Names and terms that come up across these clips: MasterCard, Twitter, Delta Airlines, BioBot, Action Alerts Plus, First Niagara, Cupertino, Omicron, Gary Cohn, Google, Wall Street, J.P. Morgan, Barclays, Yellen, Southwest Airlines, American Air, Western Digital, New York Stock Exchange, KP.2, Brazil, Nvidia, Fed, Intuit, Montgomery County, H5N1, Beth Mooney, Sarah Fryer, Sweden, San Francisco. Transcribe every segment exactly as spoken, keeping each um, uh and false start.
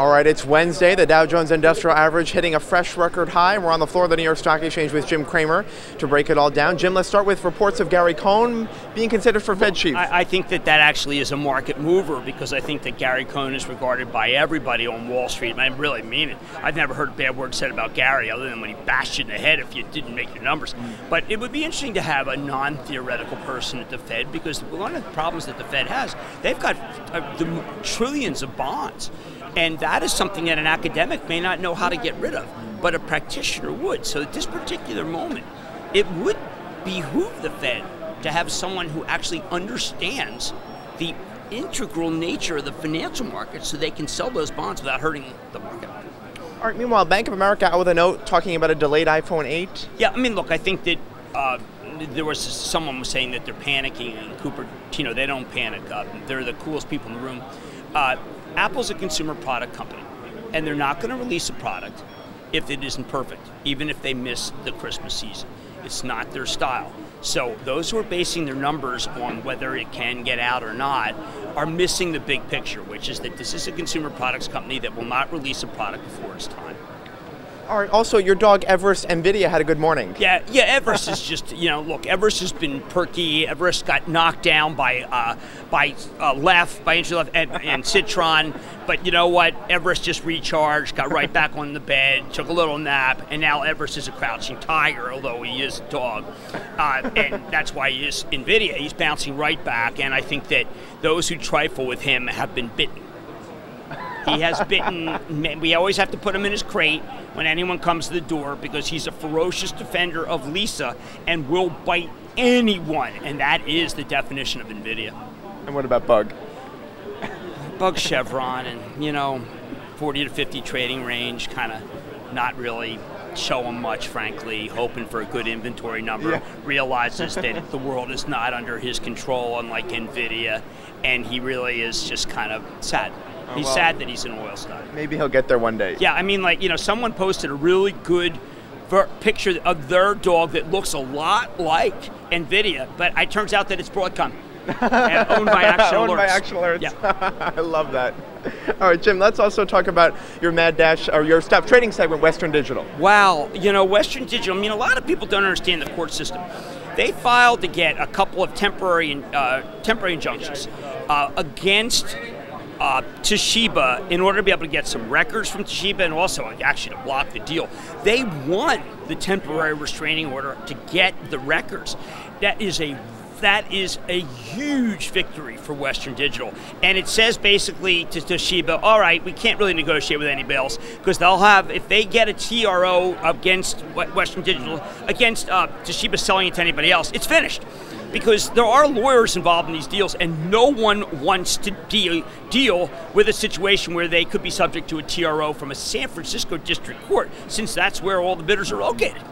All right, it's Wednesday. The Dow Jones Industrial Average hitting a fresh record high. We're on the floor of the New York Stock Exchange with Jim Cramer to break it all down. Jim, let's start with reports of Gary Cohn being considered for Fed chief. I, I think that that actually is a market mover because I think that Gary Cohn is regarded by everybody on Wall Street, and I really mean it. I've never heard a bad word said about Gary other than when he bashed you in the head if you didn't make your numbers. But it would be interesting to have a non-theoretical person at the Fed because one of the problems that the Fed has, they've got uh, the trillions of bonds. And that is something that an academic may not know how to get rid of, but a practitioner would. So at this particular moment, it would behoove the Fed to have someone who actually understands the integral nature of the financial market so they can sell those bonds without hurting the market. All right, meanwhile, Bank of America out with a note talking about a delayed iPhone eight. Yeah, I mean, look, I think that uh, there was someone was saying that they're panicking in Cupertino. They don't panic. Uh, they're the coolest people in the room. Uh, Apple's a consumer product company, and they're not going to release a product if it isn't perfect, even if they miss the Christmas season. It's not their style. So those who are basing their numbers on whether it can get out or not are missing the big picture, which is that this is a consumer products company that will not release a product before its time. All right, also, your dog, Everest, Nvidia, had a good morning. Yeah, yeah. Everest is just, you know, look, Everest has been perky. Everest got knocked down by uh, by uh, Left, by Andrew Left, and, and Citron. But you know what? Everest just recharged, got right back on the bed, took a little nap, and now Everest is a crouching tiger, although he is a dog. Uh, and that's why he is Nvidia. He's bouncing right back, and I think that those who trifle with him have been bitten. He has bitten. We always have to put him in his crate when anyone comes to the door because he's a ferocious defender of Lisa and will bite anyone. And that is the definition of Nvidia. And what about Bug? Bug Chevron and, you know, forty to fifty trading range, kind of not really showing much, frankly, hoping for a good inventory number, yeah. Realizes that the world is not under his control, unlike Nvidia, and he really is just kind of sad. Oh, he's well, sad that he's an oil stock. Maybe he'll get there one day. Yeah, I mean, like, you know, someone posted a really good ver picture of their dog that looks a lot like Nvidia, but it turns out that it's Broadcom. And owned by Actual owned Alerts. By Actual Alerts. Yeah. I love that. All right, Jim, let's also talk about your mad dash, or your stop trading segment, Western Digital. Wow, you know, Western Digital, I mean, a lot of people don't understand the court system. They filed to get a couple of temporary, uh, temporary injunctions uh, against Uh, Toshiba in order to be able to get some records from Toshiba and also actually to block the deal. They won the temporary restraining order to get the records. That is a that is a huge victory for Western Digital. And it says basically to Toshiba, all right, we can't really negotiate with anybody else because they'll have, if they get a T R O against Western Digital, against uh, Toshiba selling it to anybody else, it's finished. Because there are lawyers involved in these deals and no one wants to deal, deal with a situation where they could be subject to a T R O from a San Francisco district court, since that's where all the bidders are located.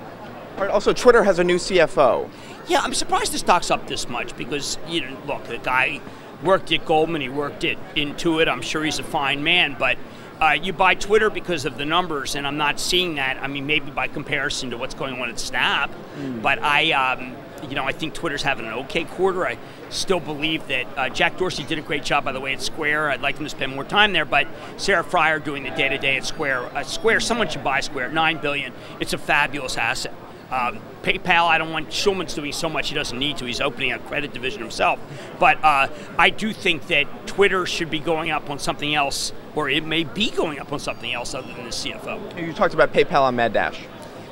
All right, also, Twitter has a new C F O. Yeah, I'm surprised the stock's up this much because, you know, look, the guy worked at Goldman, he worked at Intuit, I'm sure he's a fine man, but uh, you buy Twitter because of the numbers, and I'm not seeing that. I mean, maybe by comparison to what's going on at Snap, mm. but I... Um, You know, I think Twitter's having an okay quarter. I still believe that uh, Jack Dorsey did a great job, by the way, at Square. I'd like him to spend more time there, but Sarah Fryer doing the day-to-day at Square. Uh, Square, someone should buy Square, nine billion dollars. It's a fabulous asset. Um, PayPal, I don't want Schulman's doing so much he doesn't need to. He's opening a credit division himself. But uh, I do think that Twitter should be going up on something else, or it may be going up on something else other than the C F O. You talked about PayPal on Mad Dash.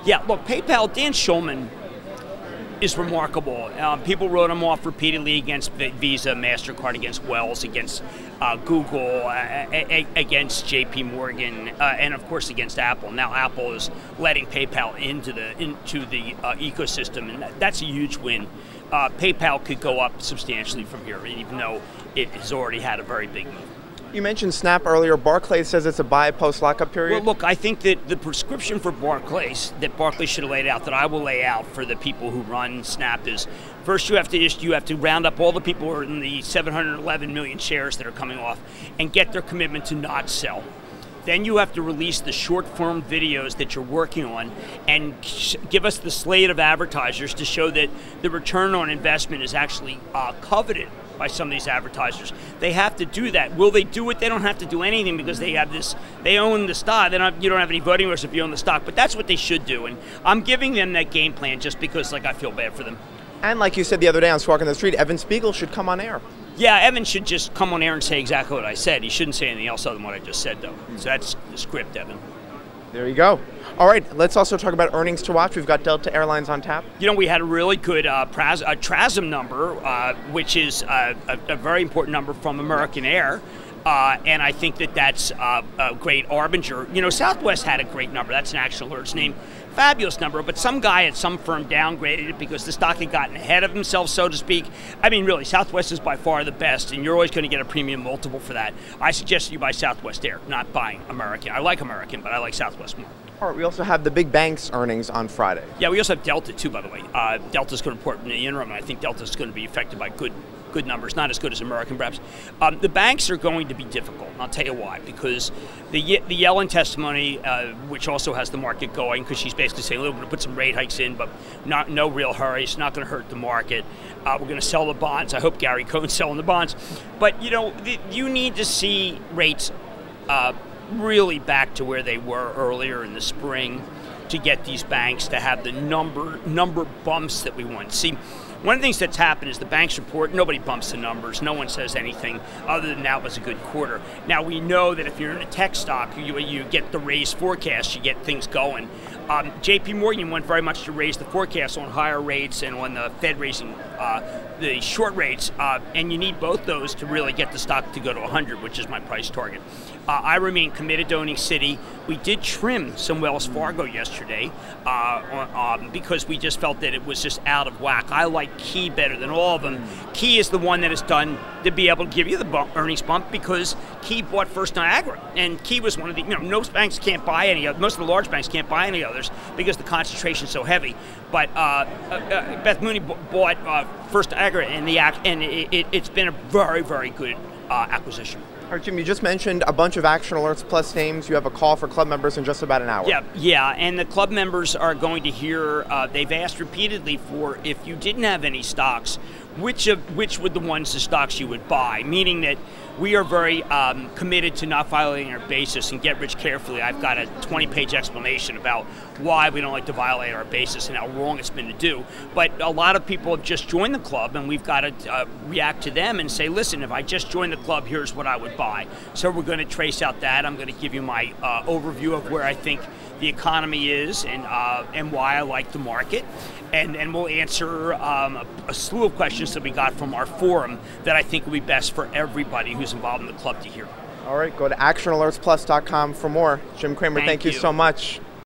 Yeah, look, PayPal, Dan Schulman is remarkable. Uh, people wrote him off repeatedly against Visa, MasterCard, against Wells, against uh, Google, uh, a a against J P. Morgan, uh, and of course against Apple. Now Apple is letting PayPal into the into the uh, ecosystem, and that, that's a huge win. Uh, PayPal could go up substantially from here, even though it has already had a very big move. You mentioned Snap earlier. Barclays says it's a buy post lockup period. Well, look, I think that the prescription for Barclays, that Barclays should have laid out, that I will lay out for the people who run Snap is, first you have to issue, you have to round up all the people who are in the seven hundred eleven million shares that are coming off and get their commitment to not sell. Then you have to release the short-form videos that you're working on and give us the slate of advertisers to show that the return on investment is actually uh, coveted by some of these advertisers. They have to do that. Will they do it? They don't have to do anything because they have this, they own the stock. They don't have, you don't have any voting rights if you own the stock, but that's what they should do. And I'm giving them that game plan just because, like, I feel bad for them. And like you said the other day, I was walking the street, Evan Spiegel should come on air. Yeah, Evan should just come on air and say exactly what I said. He shouldn't say anything else other than what I just said, though. So that's the script, Evan. There you go. All right, let's also talk about earnings to watch. We've got Delta Airlines on tap. You know, we had a really good uh, pras a TRASM number, uh, which is uh, a, a very important number from American Air. Uh, and I think that that's uh, a great arbinger. You know, Southwest had a great number. That's an actual alert's name. Fabulous number, but some guy at some firm downgraded it because the stock had gotten ahead of himself, so to speak. I mean, really, Southwest is by far the best, and you're always going to get a premium multiple for that. I suggest you buy Southwest Air, not buying American. I like American, but I like Southwest more. All right, we also have the big bank's earnings on Friday. Yeah, we also have Delta, too, by the way. Uh, Delta's going to report in the interim, and I think Delta's going to be affected by good good numbers, not as good as American, perhaps. Um, the banks are going to be difficult, and I'll tell you why, because the, Ye the Yellen testimony, uh, which also has the market going, because she's basically saying, look, we're going to put some rate hikes in, but not no real hurry. It's not going to hurt the market. Uh, we're going to sell the bonds. I hope Gary Cohn's selling the bonds. But, you know, the, you need to see rates uh, really back to where they were earlier in the spring to get these banks to have the number number bumps that we want. See, one of the things that's happened is the banks report, nobody bumps the numbers, no one says anything other than that was a good quarter. Now we know that if you're in a tech stock, you, you get the raised forecast, you get things going. Um, J P. Morgan went very much to raise the forecast on higher rates and on the Fed raising uh, the short rates, uh, and you need both those to really get the stock to go to one hundred, which is my price target. Uh, I remain committed to owning Citi. We did trim some Wells Fargo yesterday uh, um, because we just felt that it was just out of whack. I like Key better than all of them. Key is the one that has done to be able to give you the bump, earnings bump, because Key bought First Niagara, and Key was one of the, you know, most banks can't buy any of, most of the large banks can't buy any others because the concentration's so heavy. But uh, uh, Beth Mooney bought uh, First Niagara, and the and it, it, it's been a very, very good uh, acquisition. All right, Jim, you just mentioned a bunch of action alerts plus names. You have a call for club members in just about an hour. Yeah, yeah, and the club members are going to hear, uh, they've asked repeatedly for, if you didn't have any stocks, which of which were the ones the stocks you would buy, meaning that we are very um, committed to not violating our basis and get rich carefully. I've got a twenty page explanation about why we don't like to violate our basis and how wrong it's been to do. But a lot of people have just joined the club, and we've got to uh, react to them and say, listen, if I just joined the club, here's what I would buy. So we're going to trace out that. I'm going to give you my uh, overview of where I think the economy is, and uh, and why I like the market. And, and we'll answer um, a, a slew of questions that we got from our forum that I think will be best for everybody who's involved in the club to hear. All right, go to action alerts plus dot com for more. Jim Cramer, thank, thank you. you so much.